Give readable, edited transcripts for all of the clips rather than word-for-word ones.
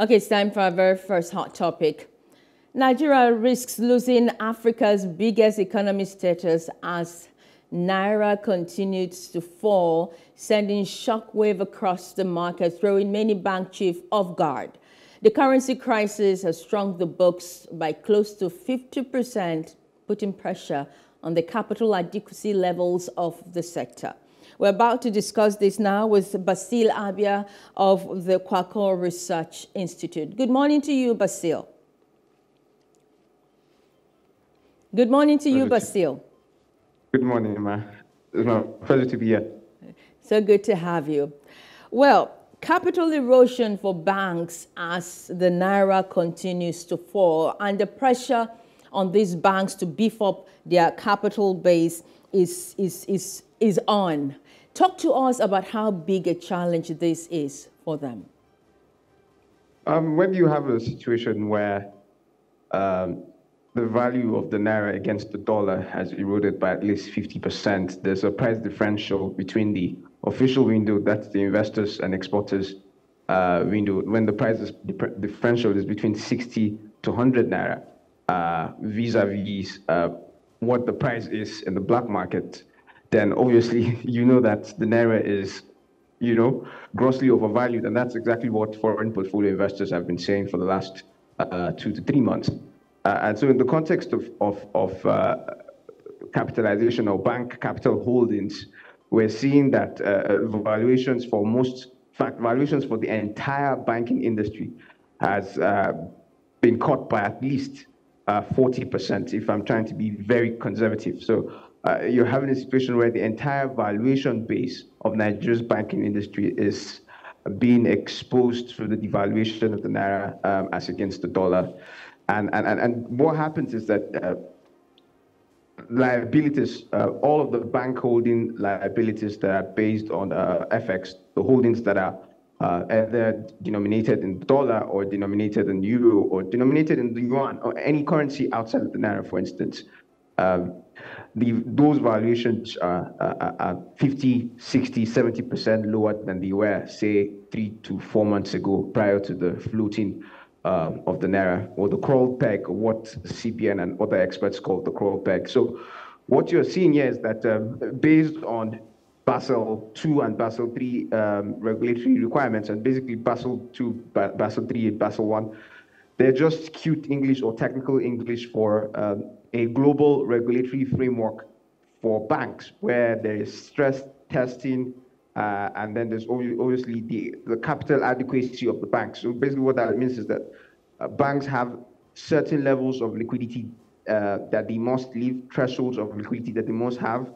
Okay, it's time for our very first hot topic. Nigeria risks losing Africa's biggest economic status as Naira continues to fall, sending shockwave across the market, throwing many bank chiefs off guard. The currency crisis has shrunk the books by close to 50%, putting pressure on the capital adequacy levels of the sector. We're about to discuss this now with Basil Abia of the Kwakol Research Institute. Good morning to you, Basil. Good morning to you, Basil. Good morning, Emma. It's my pleasure to be here. So good to have you. Well, capital erosion for banks as the Naira continues to fall, and the pressure on these banks to beef up their capital base is on. Talk to us about how big a challenge this is for them. When you have a situation where the value of the Naira against the dollar has eroded by at least 50%, there's a price differential between the official window, that's the investors and exporters window, when the price differential is between 60 to 100 Naira, vis-a-vis what the price is in the black market, then obviously you know that the Naira is, you know, grossly overvalued, and that's exactly what foreign portfolio investors have been saying for the last 2 to 3 months. And so in the context of capitalization or bank capital holdings, we're seeing that valuations for the entire banking industry has been cut by at least 40%, if I'm trying to be very conservative. So you're having a situation where the entire valuation base of Nigeria's banking industry is being exposed to the devaluation of the Naira as against the dollar. And what happens is that liabilities, all of the bank holding liabilities that are based on FX, the holdings that are either denominated in dollar or denominated in euro or denominated in the yuan or any currency outside of the Naira, for instance, those valuations are 50, 60, 70% lower than they were, say, 3 to 4 months ago prior to the floating of the Naira, or the crawl peg, or what CBN and other experts call the crawl peg. So what you're seeing here is that based on Basel II and Basel III regulatory requirements, and basically Basel II, Basel III, and Basel I, they're just cute English or technical English for a global regulatory framework for banks, where there is stress testing, and then there's obviously the capital adequacy of the banks. So basically what that means is that banks have certain levels of liquidity that they must leave, thresholds of liquidity that they must have,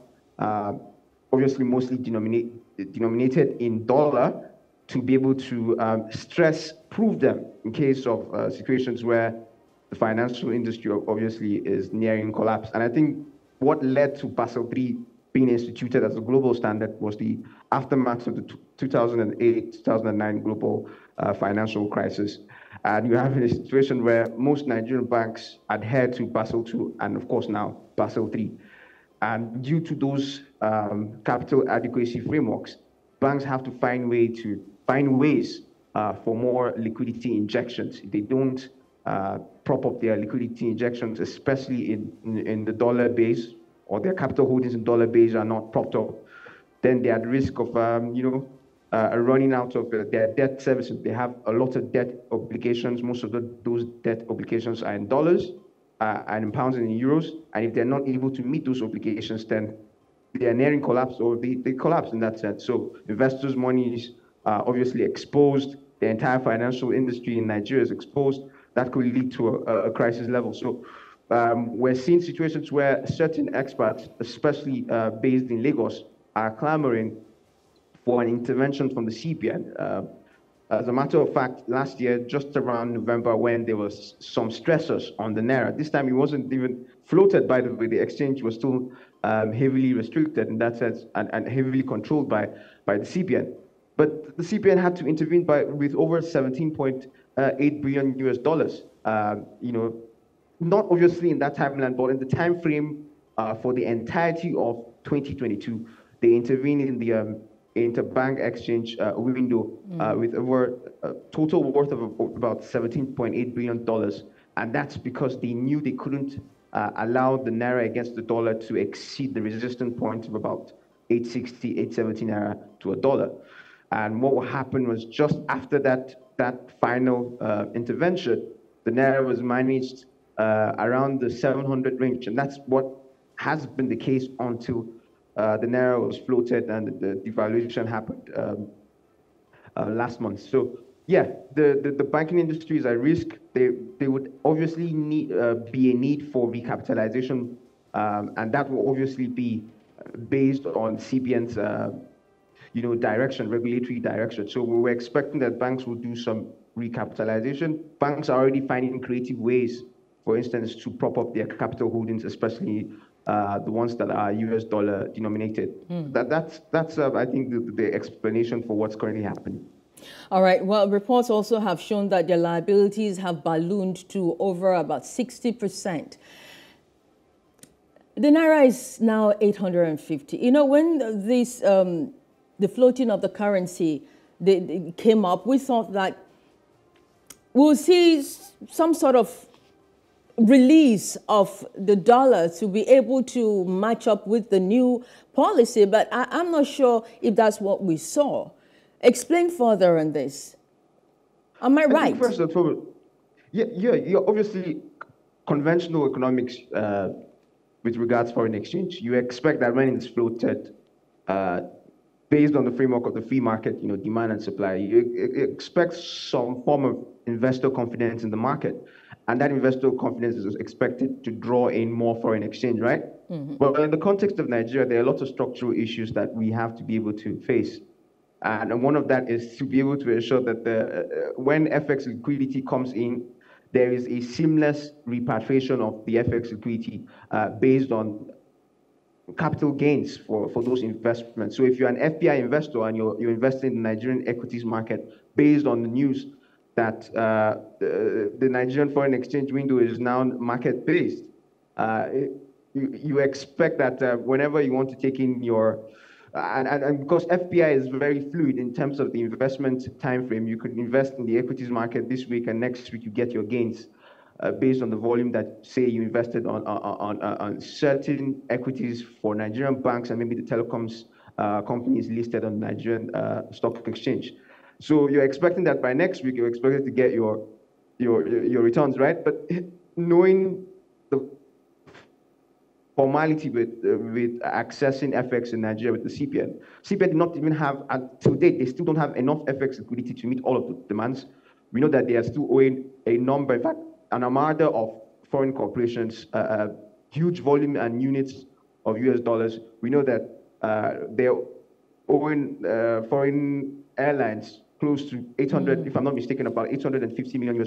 obviously mostly denominated in dollar, to be able to stress prove them in case of situations where the financial industry obviously is nearing collapse. And I think what led to Basel III being instituted as a global standard was the aftermath of the 2008-2009 global financial crisis. And you have a situation where most Nigerian banks adhere to Basel II and, of course, now Basel III. And due to those capital adequacy frameworks, banks have to find ways for more liquidity injections. If they don't prop up their liquidity injections, especially in the dollar base, or their capital holdings in dollar base are not propped up, then they're at risk of running out of their debt services. They have a lot of debt obligations. Most of those debt obligations are in dollars and in pounds and in euros. And if they're not able to meet those obligations, then they are nearing collapse, or they collapse in that sense. So investors' money is obviously exposed. The entire financial industry in Nigeria is exposed. That could lead to a crisis level. So we're seeing situations where certain experts, especially based in Lagos, are clamoring for an intervention from the CBN. As a matter of fact, last year, just around November, when there was some stressors on the Naira, this time it wasn't even floated, by the way. The exchange was still heavily restricted in that sense, and heavily controlled by the CBN. But the CBN had to intervene with over $17.8 billion US, not obviously in that timeline, but in the time frame for the entirety of 2022, they intervened in the interbank exchange window with over a total worth of about $17.8 billion. And that's because they knew they couldn't allow the naira against the dollar to exceed the resistance point of about 860, 870 naira to a dollar. And what happened was just after that final intervention, the naira was managed around the 700 range. And that's what has been the case until the naira was floated and the devaluation happened last month. So yeah, the banking industry is at risk. They would obviously need be a need for recapitalization, and that will obviously be based on CBN's direction, regulatory direction. So we were expecting that banks will do some recapitalization. Banks are already finding creative ways, for instance, to prop up their capital holdings, especially the ones that are US dollar denominated. That's I think the explanation for what's currently happening. All right. Well, reports also have shown that their liabilities have ballooned to over about 60%. The naira is now 850. You know, when this the floating of the currency they came up, we thought that we'll see some sort of release of the dollar to be able to match up with the new policy, but I'm not sure if that's what we saw. Explain further on this. Am I right? First of all, yeah, obviously conventional economics with regards to foreign exchange, you expect that when it's floated, based on the framework of the free market, demand and supply, you expect some form of investor confidence in the market. And that investor confidence is expected to draw in more foreign exchange, right? But in the context of Nigeria, there are lots of structural issues that we have to be able to face. And one of that is to be able to ensure that when FX liquidity comes in, there is a seamless repatriation of the FX liquidity based on capital gains for those investments. So if you're an FPI investor and you're investing in the Nigerian equities market based on the news that the Nigerian foreign exchange window is now market-based. You expect that whenever you want to take in your... And because FPI is very fluid in terms of the investment time frame, you could invest in the equities market this week and next week you get your gains based on the volume that, say, you invested on certain equities for Nigerian banks and maybe the telecoms companies listed on Nigerian stock exchange. So you're expecting that by next week, you're expected to get your returns, right? But knowing the formality with accessing FX in Nigeria with the CBN, CBN did not even have, to date, they still don't have enough FX liquidity to meet all of the demands. We know that they are still owing a number, in fact, an armada of foreign corporations, huge volume and units of US dollars. We know that they're owing foreign airlines close to 800, if I'm not mistaken, about $850 million,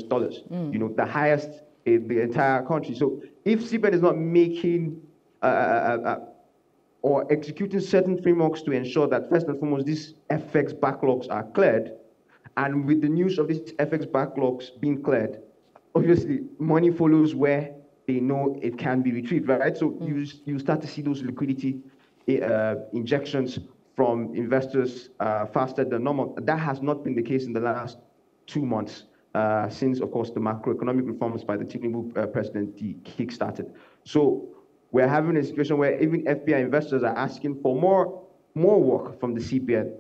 the highest in the entire country. So if CBN is not making or executing certain frameworks to ensure that first and foremost, these FX backlogs are cleared, and with the news of these FX backlogs being cleared, obviously money follows where they know it can be retrieved, right? So you start to see those liquidity injections from investors faster than normal. That has not been the case in the last 2 months since, of course, the macroeconomic reforms by the Tinubu presidency kick-started. So we're having a situation where even FPI investors are asking for more work from the CBN.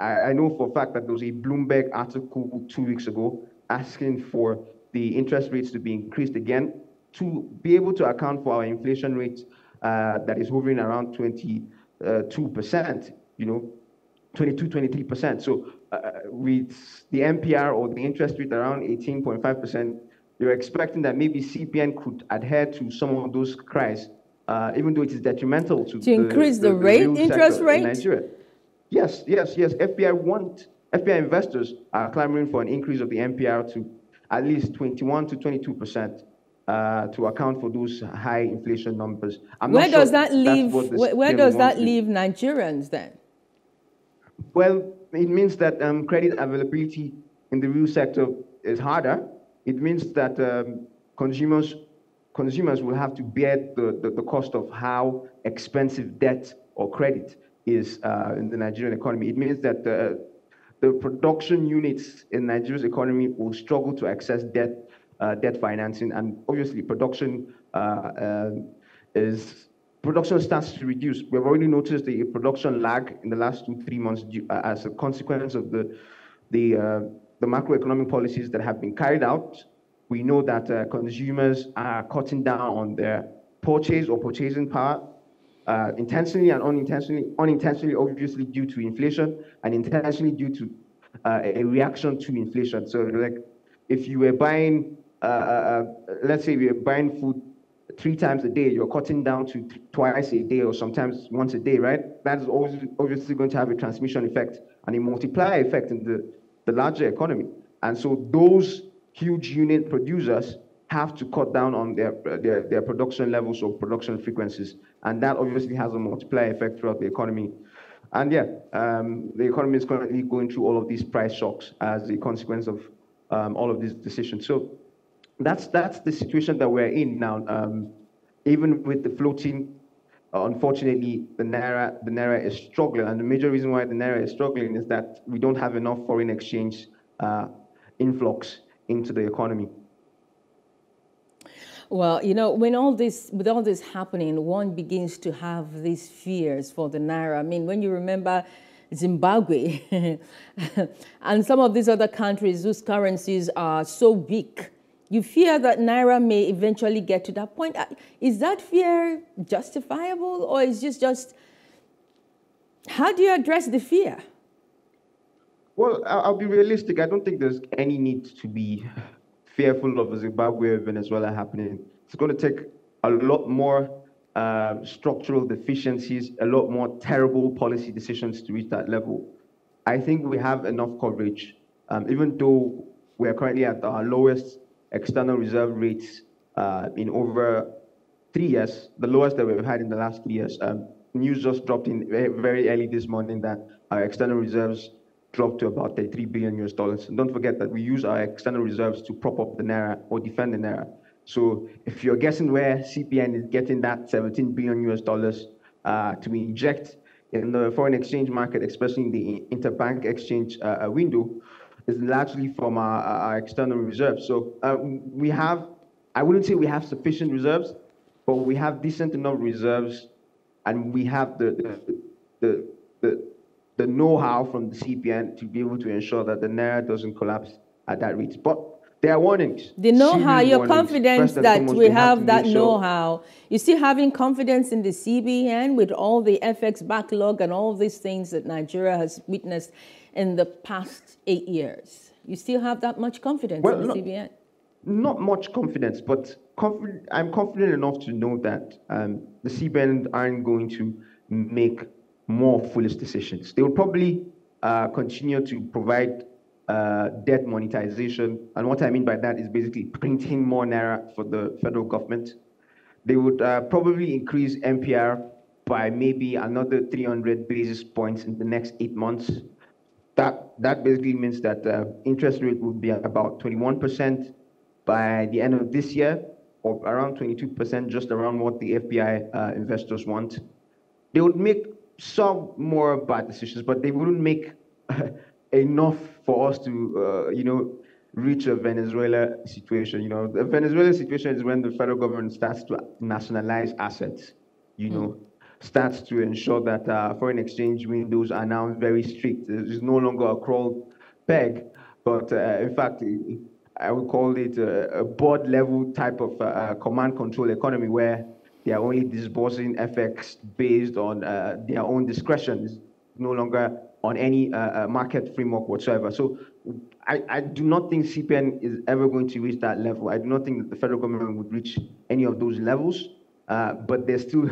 I know for a fact that there was a Bloomberg article 2 weeks ago asking for the interest rates to be increased again to be able to account for our inflation rate that is hovering around 22%, 22, 23%. So with the MPR or the interest rate around 18.5%, you're expecting that maybe CBN could adhere to some of those cries, even though it is detrimental to increase the rate, interest rate in Nigeria. Yes. FPI investors are clamoring for an increase of the MPR to at least 21 to 22%. To account for those high inflation numbers. Where does that leave Nigerians then? Well, it means that credit availability in the real sector is harder. It means that consumers will have to bear the cost of how expensive debt or credit is in the Nigerian economy. It means that the production units in Nigeria's economy will struggle to access debt financing, and obviously production starts to reduce. We've already noticed the production lag in the last 2-3 months as a consequence of the macroeconomic policies that have been carried out. We know that consumers are cutting down on their purchasing power intentionally and unintentionally, obviously due to inflation, and intentionally due to a reaction to inflation. So, like, if you were buying, let's say, we were buying food 3 times a day, you're cutting down to twice a day or sometimes once a day, right? That is obviously going to have a transmission effect and a multiplier effect in the larger economy. And so those huge unit producers have to cut down on their production levels or production frequencies. And that obviously has a multiplier effect throughout the economy. And yeah, the economy is currently going through all of these price shocks as a consequence of all of these decisions. So that's the situation that we're in now. Even with the floating, unfortunately, the naira is struggling. And the major reason why the naira is struggling is that we don't have enough foreign exchange influx into the economy. Well, you know, with all this happening, one begins to have these fears for the naira. I mean, when you remember Zimbabwe and some of these other countries whose currencies are so weak, you fear that naira may eventually get to that point. Is that fear justifiable, or is this just, how do you address the fear? Well, I'll be realistic. I don't think there's any need to be fearful of Zimbabwe or Venezuela happening. It's going to take a lot more structural deficiencies, a lot more terrible policy decisions to reach that level. I think we have enough coverage, even though we are currently at our lowest external reserve rates in over 3 years, the lowest that we've had in the last 3 years. News just dropped in very early this morning that our external reserves dropped to about $33 billion. And don't forget that we use our external reserves to prop up the naira or defend the naira. So if you're guessing where CBN is getting that $17 billion to inject in the foreign exchange market, especially in the interbank exchange window, is largely from our external reserves. So we have, I wouldn't say we have sufficient reserves, but we have decent enough reserves, and we have the know-how from the CBN to be able to ensure that the naira doesn't collapse at that rate. But there are warnings. The know-how, your confidence that we have that know-how. You see, having confidence in the CBN with all the FX backlog and all these things that Nigeria has witnessed in the past 8 years. You still have that much confidence in the CBN? Not much confidence, but I'm confident enough to know that the CBN aren't going to make more foolish decisions. They will probably continue to provide debt monetization. And what I mean by that is basically printing more naira for the federal government. They would probably increase MPR by maybe another 300 basis points in the next 8 months. That basically means that interest rate will be about 21% by the end of this year, or around 22%, just around what the FPI investors want. They would make some more bad decisions, but they wouldn't make enough for us to, reach a Venezuela situation. You know, the Venezuela situation is when the federal government starts to nationalize assets, starts to ensure that foreign exchange windows are now very strict. It's no longer a crawl peg, but in fact, I would call it a board level type of command control economy where they are only disbursing FX based on their own discretion. It's no longer on any market framework whatsoever. So I do not think CBN is ever going to reach that level. I do not think that the federal government would reach any of those levels, but there's still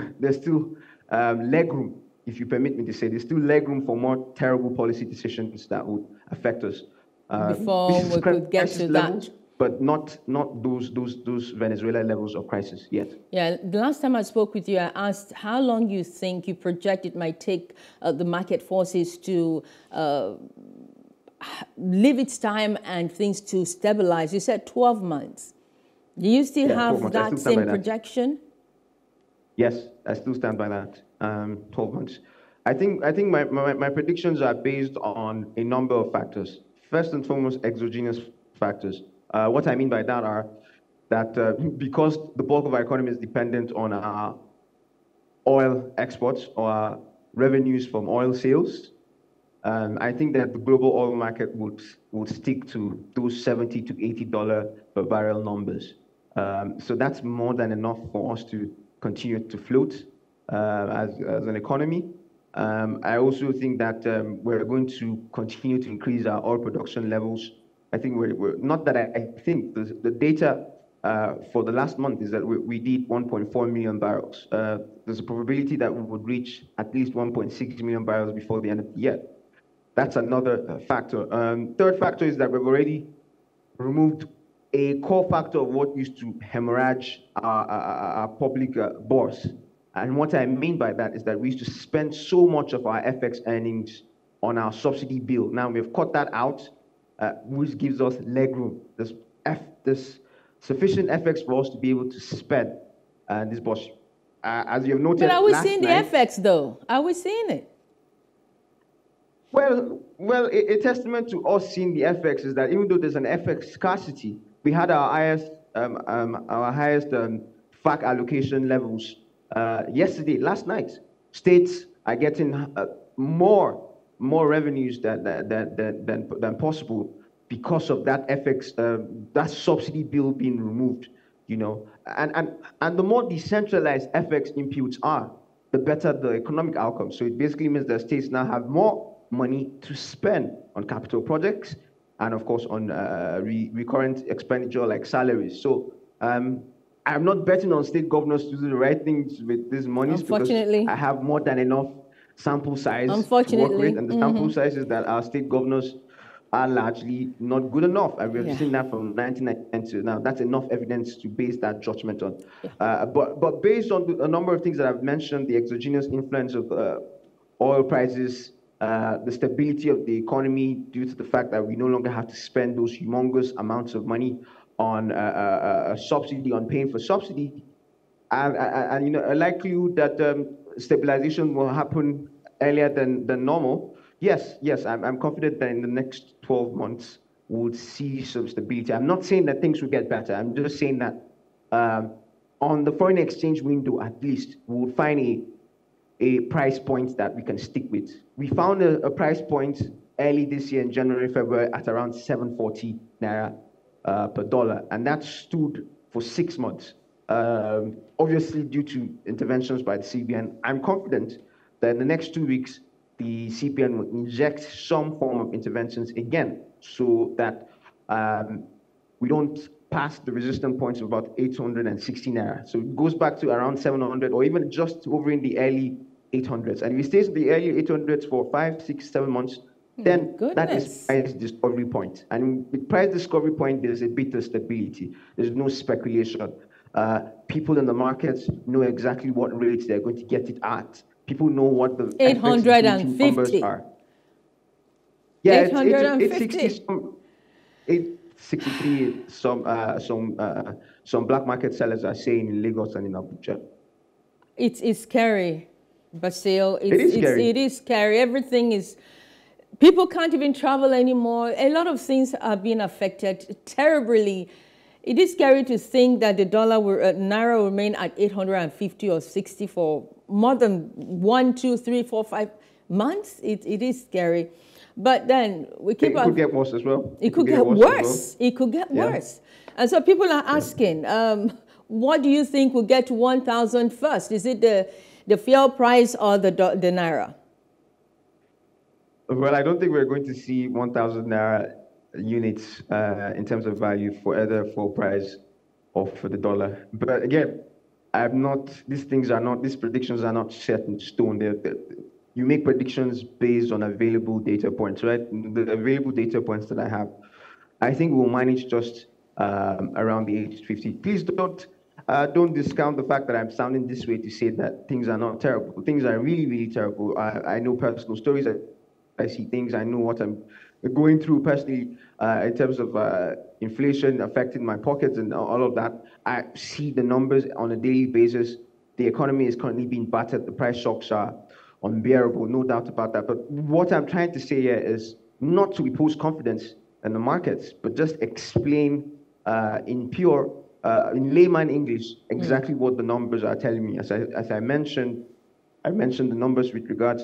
legroom, if you permit me to say, there's still legroom for more terrible policy decisions that would affect us. Before we could get to that. But not those Venezuela levels of crisis yet. Yeah, the last time I spoke with you, I asked how long you think you project it might take the market forces to live its time and things to stabilize. You said 12 months. Do you still have that same projection? Yes, I still stand by that, 12 months. I think my predictions are based on a number of factors. First and foremost, exogenous factors. What I mean by that are that because the bulk of our economy is dependent on our oil exports or our revenues from oil sales, I think that the global oil market would stick to those $70 to $80 per barrel numbers. So that's more than enough for us to continue to float as an economy. I also think that we're going to continue to increase our oil production levels. I think we're not that I think the data for the last month is that we did 1.4 million barrels. There's a probability that we would reach at least 1.6 million barrels before the end of the year. That's another factor. Third factor is that we've already removed a core factor of what used to hemorrhage our public bourse. And what I mean by that is that we used to spend so much of our FX earnings on our subsidy bill. Now we've cut that out, which gives us legroom. There's sufficient FX for us to be able to spend this bourse. As you have noted, but are we seeing the FX though? Are we seeing it? Well, a testament to us seeing the FX is that even though there's an FX scarcity, we had our highest FAC allocation levels last night. States are getting more revenues than possible because of that FX, that subsidy bill being removed, you know. And the more decentralized FX inputs are, the better the economic outcome. So it basically means that states now have more money to spend on capital projects and, of course, on recurrent expenditure like salaries. So I'm not betting on state governors to do the right things with these monies because I have more than enough sample size to work with, and the sample sizes that our state governors are largely not good enough. And we've seen that from 1990 to now. That's enough evidence to base that judgment on. Yeah. But based on a number of things that I've mentioned, the exogenous influence of oil prices, the stability of the economy due to the fact that we no longer have to spend those humongous amounts of money on paying for subsidy, and you know, a likelihood that stabilization will happen earlier than normal. Yes, I'm confident that in the next 12 months we'll see some stability. I'm not saying that things will get better. I'm just saying that on the foreign exchange window, at least, we'll find a price point that we can stick with. We found a price point early this year in January, February at around 740 naira per dollar, and that stood for 6 months. Obviously, due to interventions by the CBN, I'm confident that in the next 2 weeks, the CBN will inject some form of interventions again, so that we don't pass the resistance points of about 860 naira. So it goes back to around 700 or even just over in the early 800s. And if it stays in the early 800s for 5, 6, 7 months, then that is price discovery point. And with price discovery point, there's a bit of stability. There's no speculation. People in the markets know exactly what rates they're going to get it at. People know what the 850 numbers are. Yeah, 850. It's 863. Some black market sellers are saying in Lagos and in Abuja. It's scary, Basil. It is scary. Everything is. People can't even travel anymore. A lot of things are being affected terribly. It is scary to think that the dollar will naira will remain at 850 or 60 for more than 1, 2, 3, 4, 5 months. It is scary. But then we keep on. It could get worse as well. It could get worse. It could get worse. And so people are asking, what do you think will get to 1,000 first? Is it the fuel price or the naira? Well, I don't think we're going to see 1,000 naira units in terms of value for either for price or for the dollar. But again, these predictions are not set in stone. You make predictions based on available data points, right? The available data points that I have, I think we'll manage just around the 850. Please don't discount the fact that I'm sounding this way to say that things are not terrible. Things are really, really terrible. I know personal stories. I see things. I know what I'm going through personally in terms of inflation affecting my pockets and all of that. I see the numbers on a daily basis. The economy is currently being battered. The price shocks are unbearable, no doubt about that. But what I'm trying to say here is not to impose confidence in the markets, but just explain in layman English exactly what the numbers are telling me. As I mentioned the numbers with regards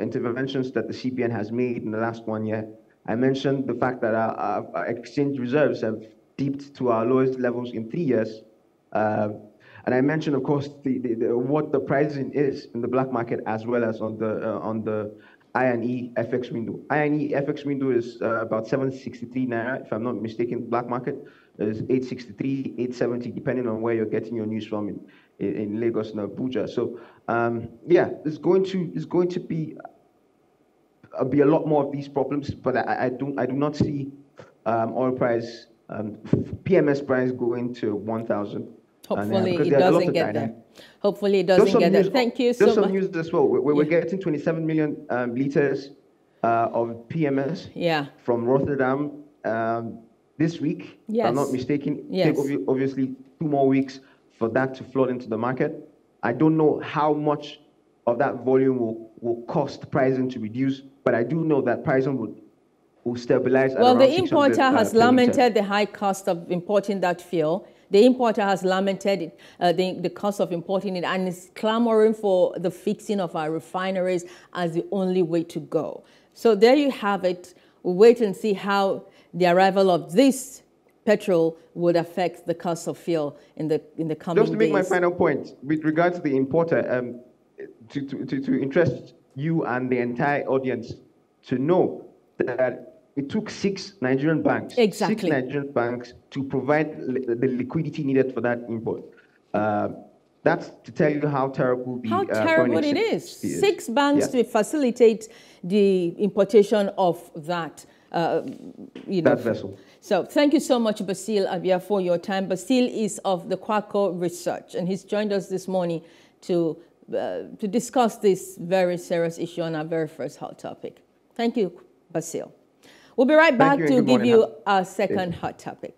interventions that the CBN has made in the last 1 year. I mentioned the fact that our exchange reserves have dipped to our lowest levels in 3 years. And I mentioned, of course, what the pricing is in the black market as well as on the I&E FX window. I&E FX window is about 763 naira, if I'm not mistaken. Black market is 863, 870, depending on where you're getting your news from in Lagos and Abuja. So yeah, it's going to be a lot more of these problems. But I do not see oil price, PMS price going to 1,000. Hopefully, it doesn't get there. Hopefully, it doesn't get there. Thank you so much. There's some news as well. We're getting 27 million liters of PMS from Rotterdam this week, if I'm not mistaken. Yes. Take obviously 2 more weeks for that to flood into the market. I don't know how much of that volume will cost pricing to reduce, but I do know that pricing will stabilize. Well, the importer has lamented the high cost of importing that fuel. The importer has lamented the cost of importing it and is clamoring for the fixing of our refineries as the only way to go. So there you have it. We'll wait and see how the arrival of this petrol would affect the cost of fuel in the coming days. Just to make my final point, with regard to the importer, to interest you and the entire audience to know that it took 6 Nigerian banks, exactly, 6 Nigerian banks to provide the liquidity needed for that import. That's to tell you how terrible the foreign exchange is. 6 banks to facilitate the importation of that that vessel. So thank you so much, Basil Abia, for your time. Basil is of the Kwakol Research, and he's joined us this morning to discuss this very serious issue on our very first hot topic. Thank you, Basil. We'll be right back to give you our second hot topic.